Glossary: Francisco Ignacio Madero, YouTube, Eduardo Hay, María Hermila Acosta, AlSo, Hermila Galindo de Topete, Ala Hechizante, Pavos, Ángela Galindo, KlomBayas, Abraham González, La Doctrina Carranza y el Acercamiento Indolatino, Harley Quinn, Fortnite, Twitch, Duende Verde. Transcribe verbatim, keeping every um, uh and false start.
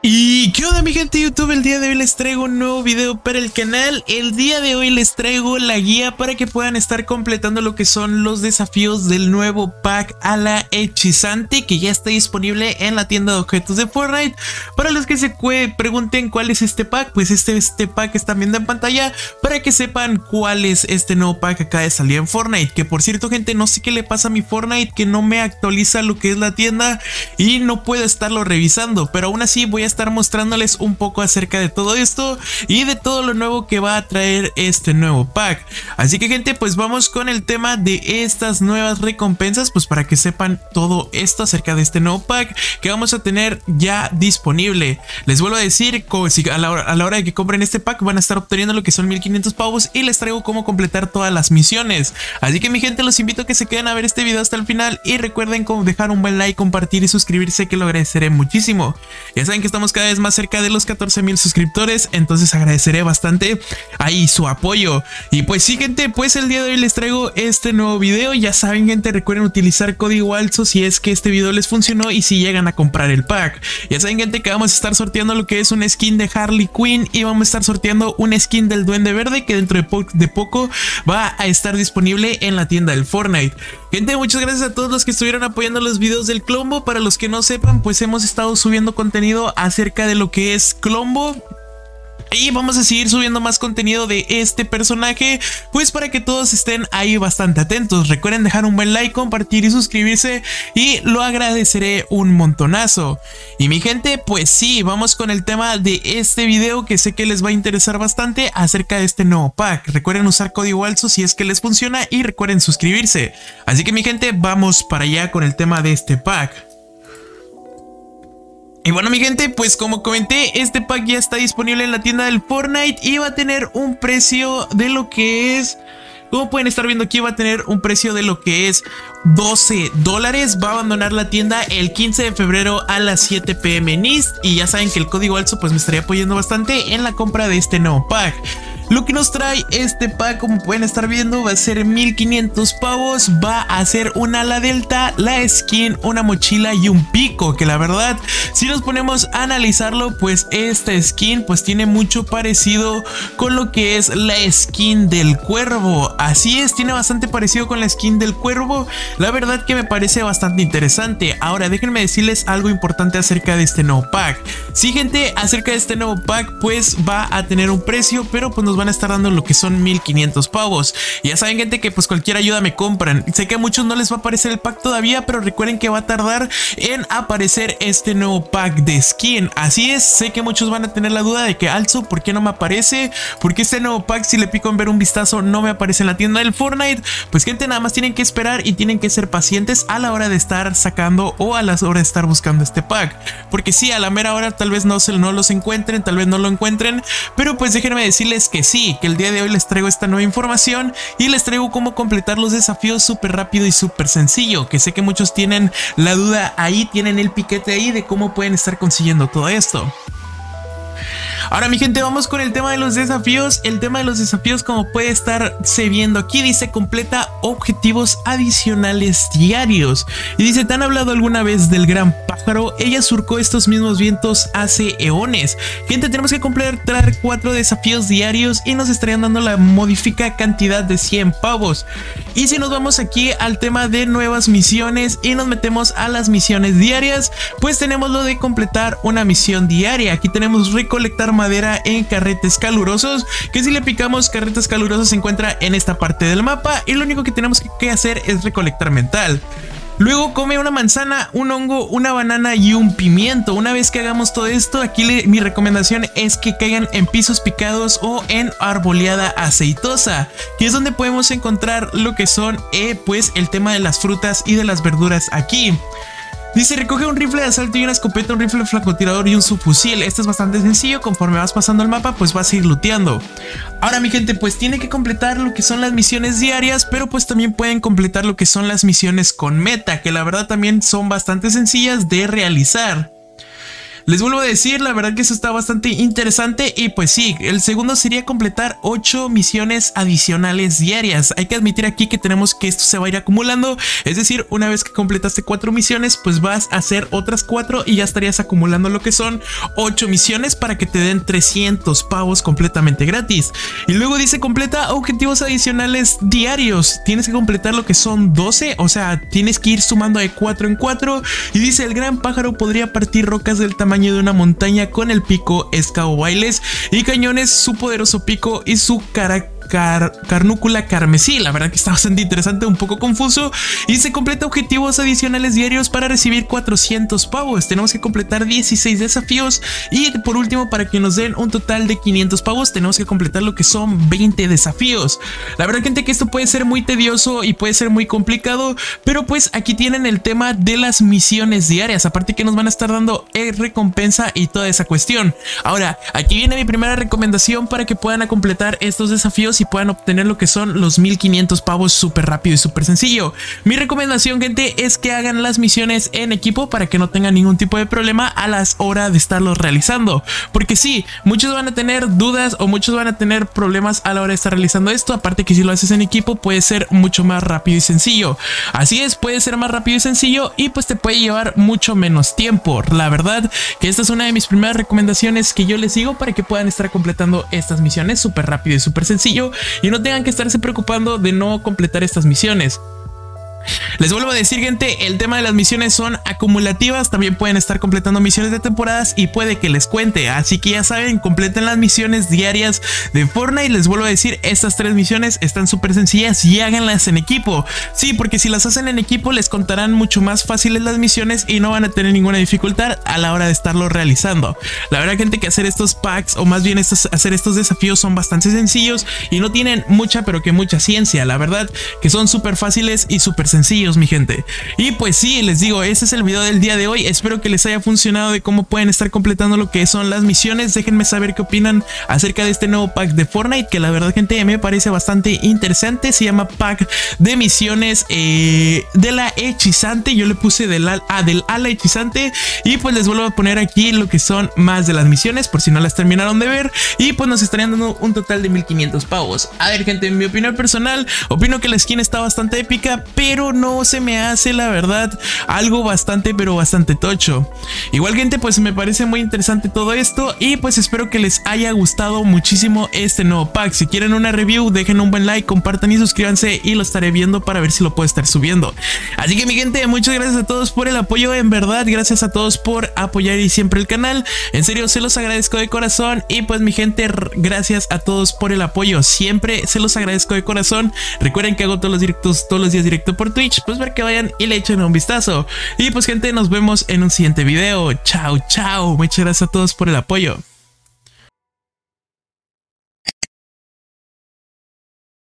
Y qué onda mi gente de YouTube, el día de hoy les traigo un nuevo video para el canal. El día de hoy les traigo la guía para que puedan estar completando lo que son los desafíos del nuevo pack Ala Hechizante, que ya está disponible en la tienda de objetos de Fortnite. Para los que se pregunten cuál es este pack, pues este, este pack que están viendo en pantalla, para que sepan cuál es este nuevo pack que acaba de salir en Fortnite. Que por cierto gente, no sé qué le pasa a mi Fortnite, que no me actualiza lo que es la tienda y no puedo estarlo revisando, pero aún así voy a estar mostrándoles un poco acerca de todo esto y de todo lo nuevo que va a traer este nuevo pack. Así que gente, pues vamos con el tema de estas nuevas recompensas, pues para que sepan todo esto acerca de este nuevo pack que vamos a tener ya disponible. Les vuelvo a decir, a la hora, a la hora de que compren este pack van a estar obteniendo lo que son mil quinientos pavos y les traigo cómo completar todas las misiones. Así que mi gente, los invito a que se queden a ver este video hasta el final y recuerden dejar un buen like, compartir y suscribirse, que lo agradeceré muchísimo. Ya saben que estamos cada vez más cerca de los catorce mil suscriptores, entonces agradeceré bastante ahí su apoyo. Y pues sí gente, pues el día de hoy les traigo este nuevo video. Ya saben gente, recuerden utilizar código AlSo si es que este video les funcionó y si llegan a comprar el pack. Ya saben gente que vamos a estar sorteando lo que es un skin de Harley Quinn y vamos a estar sorteando un skin del Duende Verde, que dentro de, po de poco va a estar disponible en la tienda del Fortnite. Gente, muchas gracias a todos los que estuvieron apoyando los videos del Clombo. Para los que no sepan, pues hemos estado subiendo contenido hace acerca de lo que es Clombo y vamos a seguir subiendo más contenido de este personaje, pues para que todos estén ahí bastante atentos. Recuerden dejar un buen like, compartir y suscribirse, y lo agradeceré un montonazo. Y mi gente, pues sí, vamos con el tema de este video, que sé que les va a interesar bastante acerca de este nuevo pack. Recuerden usar código AlSo si es que les funciona y recuerden suscribirse. Así que mi gente, vamos para allá con el tema de este pack. Y bueno mi gente, pues como comenté, este pack ya está disponible en la tienda del Fortnite y va a tener un precio de lo que es, como pueden estar viendo aquí, va a tener un precio de lo que es doce dólares. Va a abandonar la tienda el quince de febrero a las siete p m en East. Y ya saben que el código AlSo pues me estaría apoyando bastante en la compra de este nuevo pack. Lo que nos trae este pack, como pueden estar viendo, va a ser mil quinientos pavos. Va a ser un ala delta, la skin, una mochila y un pico, que la verdad, si nos ponemos a analizarlo, pues esta skin pues tiene mucho parecido con lo que es la skin del cuervo. Así es, tiene bastante parecido con la skin del cuervo. La verdad que me parece bastante interesante. Ahora déjenme decirles algo importante acerca de este nuevo pack. Sí gente, acerca de este nuevo pack, pues va a tener un precio, pero pues nos van a estar dando lo que son mil quinientos pavos. Ya saben gente que pues cualquier ayuda me compran. Sé que a muchos no les va a aparecer el pack todavía, pero recuerden que va a tardar en aparecer este nuevo pack de skin. Así es, sé que muchos van a tener la duda de que AlSo, ¿por qué no me aparece? Porque este nuevo pack, si le pico en ver un vistazo, no me aparece en la tienda del Fortnite. Pues gente, nada más tienen que esperar y tienen que ser pacientes a la hora de estar sacando o a la hora de estar buscando este pack, porque sí, a la mera hora tal vez no, se, no los encuentren, tal vez no lo encuentren, pero pues déjenme decirles que sí, que el día de hoy les traigo esta nueva información y les traigo cómo completar los desafíos súper rápido y súper sencillo, que sé que muchos tienen la duda ahí, tienen el piquete ahí de cómo pueden estar consiguiendo todo esto. Ahora mi gente, vamos con el tema de los desafíos. El tema de los desafíos, como puede estarse viendo aquí, dice completa objetivos adicionales diarios. Y dice, ¿te han hablado alguna vez del gran pájaro? Ella surcó estos mismos vientos hace eones. Gente, tenemos que completar cuatro desafíos diarios y nos estarían dando la modifica cantidad de cien pavos. Y si nos vamos aquí al tema de nuevas misiones y nos metemos a las misiones diarias, pues tenemos lo de completar una misión diaria. Aquí tenemos recolectar madera en carretes calurosos, que si le picamos carretes calurosos se encuentra en esta parte del mapa y lo único que tenemos que hacer es recolectar metal. Luego come una manzana, un hongo, una banana y un pimiento. Una vez que hagamos todo esto, aquí le, mi recomendación es que caigan en pisos picados o en arboleada aceitosa, que es donde podemos encontrar lo que son eh, pues el tema de las frutas y de las verduras aquí. Dice, recoge un rifle de asalto y una escopeta, un rifle francotirador y un subfusil. Esto es bastante sencillo, conforme vas pasando el mapa pues vas a ir looteando. Ahora mi gente, pues tiene que completar lo que son las misiones diarias, pero pues también pueden completar lo que son las misiones con meta, que la verdad también son bastante sencillas de realizar. Les vuelvo a decir, la verdad que eso está bastante interesante. Y pues sí, el segundo sería completar ocho misiones adicionales diarias. Hay que admitir aquí que tenemos que esto se va a ir acumulando. Es decir, una vez que completaste cuatro misiones, pues vas a hacer otras cuatro y ya estarías acumulando lo que son ocho misiones para que te den trescientos pavos completamente gratis. Y luego dice completa objetivos adicionales diarios. Tienes que completar lo que son doce, o sea, tienes que ir sumando de cuatro en cuatro. Y dice el gran pájaro podría partir rocas del tamaño de una montaña con el pico, escabobailes y cañones, su poderoso pico y su carácter Car carnúcula carmesí. La verdad que está bastante interesante, un poco confuso. Y se completa objetivos adicionales diarios para recibir cuatrocientos pavos. Tenemos que completar dieciséis desafíos. Y por último, para que nos den un total de quinientos pavos, tenemos que completar lo que son veinte desafíos. La verdad, gente, que esto puede ser muy tedioso y puede ser muy complicado, pero pues aquí tienen el tema de las misiones diarias. Aparte que nos van a estar dando recompensa y toda esa cuestión. Ahora, aquí viene mi primera recomendación para que puedan completar estos desafíos y puedan obtener lo que son los mil quinientos pavos súper rápido y súper sencillo. Mi recomendación, gente, es que hagan las misiones en equipo para que no tengan ningún tipo de problema a las horas de estarlos realizando, porque sí, muchos van a tener dudas o muchos van a tener problemas a la hora de estar realizando esto. Aparte que si lo haces en equipo puede ser mucho más rápido y sencillo. Así es, puede ser más rápido y sencillo y pues te puede llevar mucho menos tiempo. La verdad que esta es una de mis primeras recomendaciones que yo les digo para que puedan estar completando estas misiones súper rápido y súper sencillo y no tengan que estarse preocupando de no completar estas misiones. Les vuelvo a decir, gente, el tema de las misiones son acumulativas, también pueden estar completando misiones de temporadas y puede que les cuente, así que ya saben, completen las misiones diarias de Fortnite. Les vuelvo a decir, estas tres misiones están súper sencillas y háganlas en equipo. Sí, porque si las hacen en equipo les contarán mucho más fáciles las misiones y no van a tener ninguna dificultad a la hora de estarlo realizando. La verdad, gente, que hacer estos packs o más bien estos, hacer estos desafíos son bastante sencillos y no tienen mucha pero que mucha ciencia. La verdad que son súper fáciles y súper sencillos sencillos, mi gente. Y pues sí, les digo, ese es el video del día de hoy. Espero que les haya funcionado de cómo pueden estar completando lo que son las misiones. Déjenme saber qué opinan acerca de este nuevo pack de Fortnite, que la verdad, gente, me parece bastante interesante. Se llama pack de misiones eh, de la hechizante. Yo le puse del, ah, del ala hechizante. Y pues les vuelvo a poner aquí lo que son más de las misiones, por si no las terminaron de ver. Y pues nos estarían dando un total de mil quinientos pavos. A ver, gente, en mi opinión personal, opino que la skin está bastante épica, pero no se me hace, la verdad, algo bastante pero bastante tocho. Igual, gente, pues me parece muy interesante todo esto y pues espero que les haya gustado muchísimo este nuevo pack. Si quieren una review, dejen un buen like, compartan y suscríbanse y lo estaré viendo para ver si lo puedo estar subiendo. Así que, mi gente, muchas gracias a todos por el apoyo, en verdad, gracias a todos por apoyar y siempre el canal, en serio, se los agradezco de corazón. Y pues, mi gente, gracias a todos por el apoyo, siempre se los agradezco de corazón. Recuerden que hago todos los directos, todos los días directo por Twitch, pues para que vayan y le echen un vistazo. Y pues, gente, nos vemos en un siguiente video. Chao, chao. Muchas gracias a todos por el apoyo.